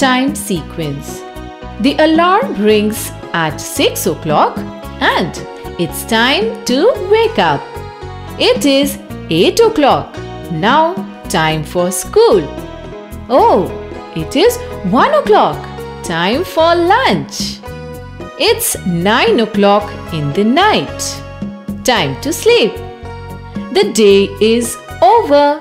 time sequence. The alarm rings at 6 o'clock and it's time to wake up. It is 8 o'clock. Now time for school. Oh, it is 1 o'clock. Time for lunch. It's 9 o'clock in the night. Time to sleep. The day is over.